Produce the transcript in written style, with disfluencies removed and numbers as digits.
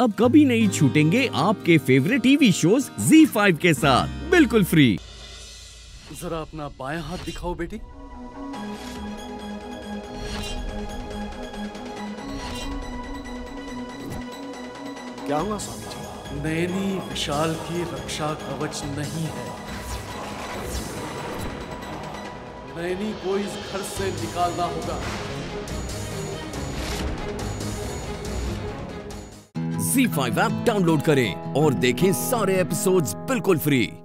अब कभी नहीं छूटेंगे आपके फेवरेट टीवी शोज Z5 के साथ बिल्कुल फ्री। जरा अपना बायां हाथ दिखाओ बेटी। क्या हुआ स्वामी जी? नैनी विशाल की रक्षा कवच नहीं है। नैनी को इस घर से निकालना होगा। Z5 ऐप डाउनलोड करें और देखें सारे एपिसोड्स बिल्कुल फ्री।